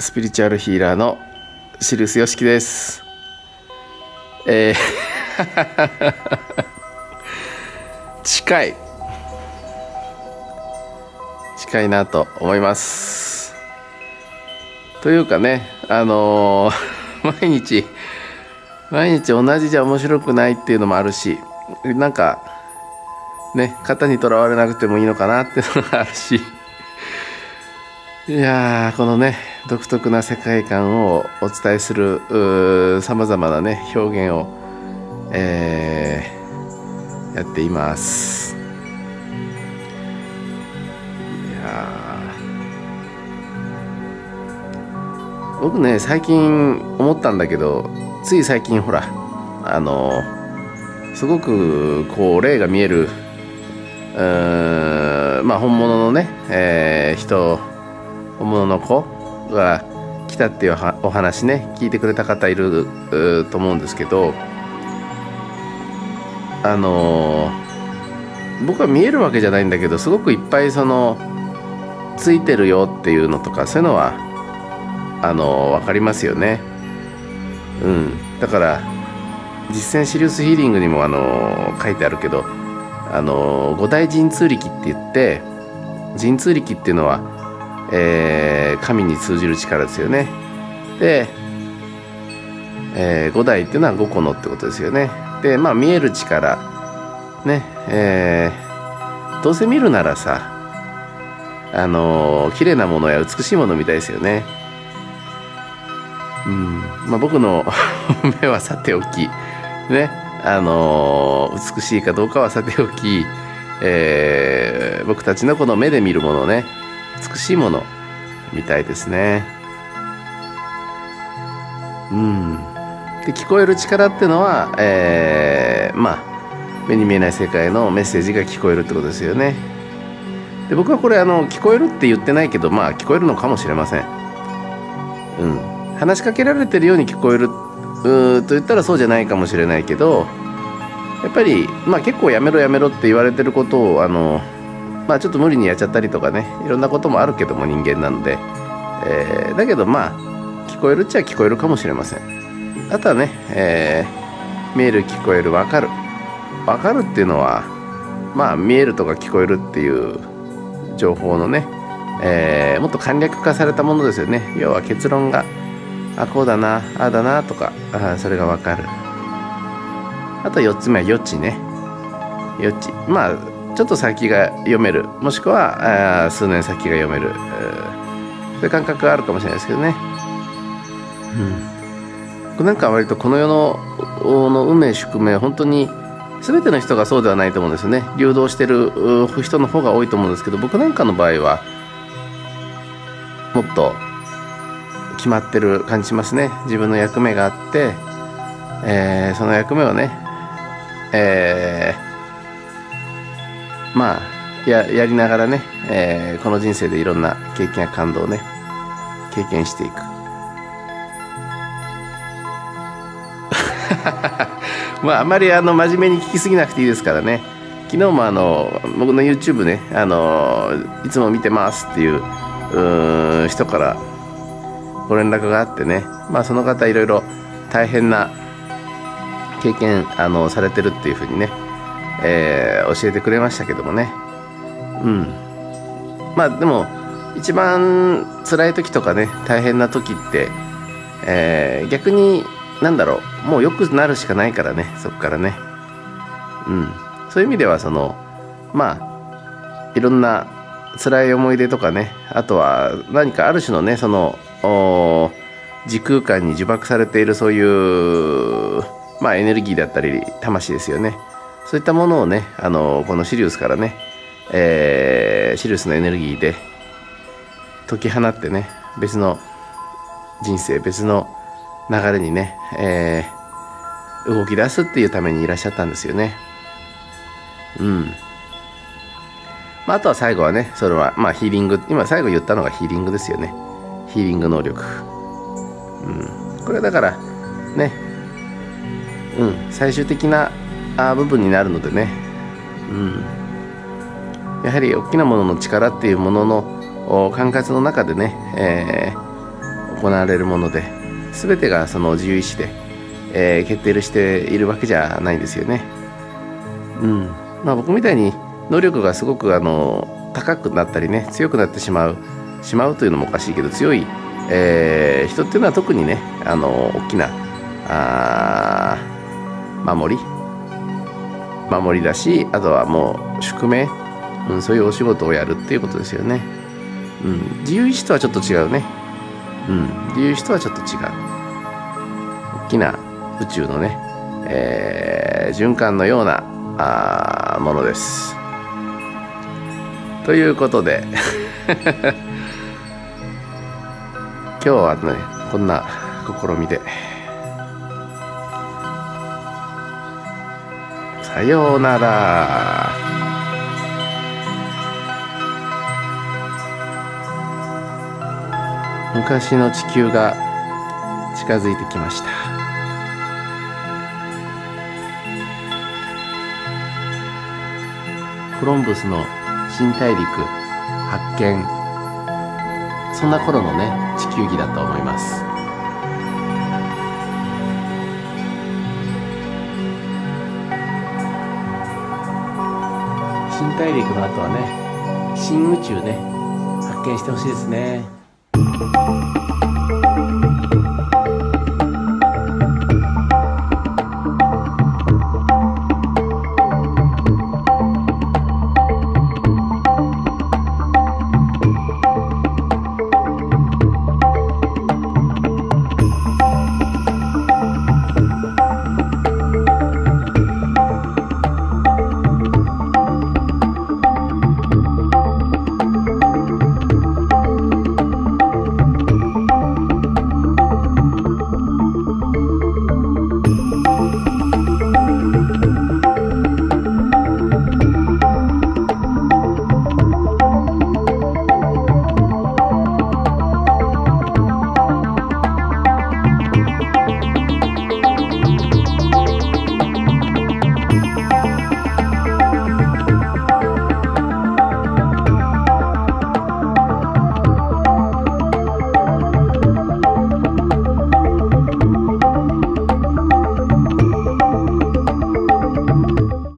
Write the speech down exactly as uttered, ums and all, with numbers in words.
スピリチュアルヒーラーのシリウスヨシキです。えー、近い近いなと思います。というかね、あのー、毎日毎日同じじゃ面白くないっていうのもあるし、なんかね、型にとらわれなくてもいいのかなっていうのがあるし。いやー、このね独特な世界観をお伝えするさまざまなね表現を、えー、やっています。いやー、僕ね最近思ったんだけど、つい最近ほらあのすごくこう霊が見えるうーんまあ本物のね、えー、人本物の子が来たっていうお話ね、聞いてくれた方いると思うんですけど、あのー、僕は見えるわけじゃないんだけど、すごくいっぱいそのついてるよっていうのとか、そういうのはあのー、分かりますよね。うん、だから実践シリウスヒーリングにも、あのー、書いてあるけど、あのー、五大神通力って言って、神通力っていうのはえー、神に通じる力ですよね。で、えー、五大っていうのはごこのってことですよね。で、まあ見える力ね、えー、どうせ見るならさ、あのー、綺麗なものや美しいものみたいですよね。うん、まあ僕の目はさておきね、あのー、美しいかどうかはさておき、えー、僕たちのこの目で見るものね。美しいものみたいですね。うん、で聞こえる力っていうのは、えー、まあ目に見えない世界のメッセージが聞こえるってことですよね。で僕はこれあの聞こえるって言ってないけど、まあ聞こえるのかもしれません。うん、話しかけられてるように聞こえるうと言ったらそうじゃないかもしれないけど、やっぱり、まあ、結構やめろやめろって言われてることをあのまあちょっと無理にやっちゃったりとかね、いろんなこともあるけども人間なんで、えー、だけどまあ聞こえるっちゃ聞こえるかもしれません。あとはね、えー、見える聞こえる分かる分かるっていうのは、まあ見えるとか聞こえるっていう情報のね、えー、もっと簡略化されたものですよね。要は結論があこうだなああだなとか、あそれが分かる。あとよっつめは予知ね。予知、まあちょっと先が読める、もしくは数年先が読める、そういう感覚があるかもしれないですけどね。うん、なんか割とこの世の、の運命宿命、本当に全ての人がそうではないと思うんですよね。流動してる人の方が多いと思うんですけど、僕なんかの場合はもっと決まってる感じしますね。自分の役目があって、えー、その役目をね、えーまあ、や, やりながらね、えー、この人生でいろんな経験や感動をね経験していくまああまりあの真面目に聞きすぎなくていいですからね。昨日もあの僕の YouTube ね、あのいつも見てますってい う, うーん人からご連絡があってね、まあ、その方いろいろ大変な経験あのされてるっていうふうにね、えー、教えてくれましたけどもね。うん、まあでも一番辛い時とかね大変な時って、えー、逆に何だろう、もう良くなるしかないからね、そこからね。うん、そういう意味ではそのまあいろんな辛い思い出とかね、あとは何かある種のねその時空間に呪縛されているそういう、まあ、エネルギーだったり魂ですよね。そういったものをね、あのこのシリウスからね、えー、シリウスのエネルギーで解き放ってね、別の人生別の流れにね、えー、動き出すっていうためにいらっしゃったんですよね。うん、まあ、あとは最後はねそれはまあヒーリング、今最後言ったのがヒーリングですよね。ヒーリング能力、うん、これはだからね、うん、最終的なあ部分になるのでね、うん、やはり大きなものの力っていうものの管轄の中でね、え行われるもので、全てがその自由意志で、えー、決定しているわけじゃないんですよね。うんまあ、僕みたいに能力がすごくあの高くなったりね、強くなってしまうしまうというのもおかしいけど、強い、えー、人っていうのは特にね、あの大きなあ守り守りだし、あとはもう宿命、うん、そういうお仕事をやるっていうことですよね。うん、自由意志とはちょっと違うね。うん、自由意志とはちょっと違う。大きな宇宙のね、えー、循環のようなあものです。ということで今日はね、こんな試みで。さようなら。昔の地球が近づいてきました。コロンブスの新大陸発見。そんな頃のね、地球儀だと思います。新大陸の後はね、新宇宙ね、発見してほしいですね。Thank you.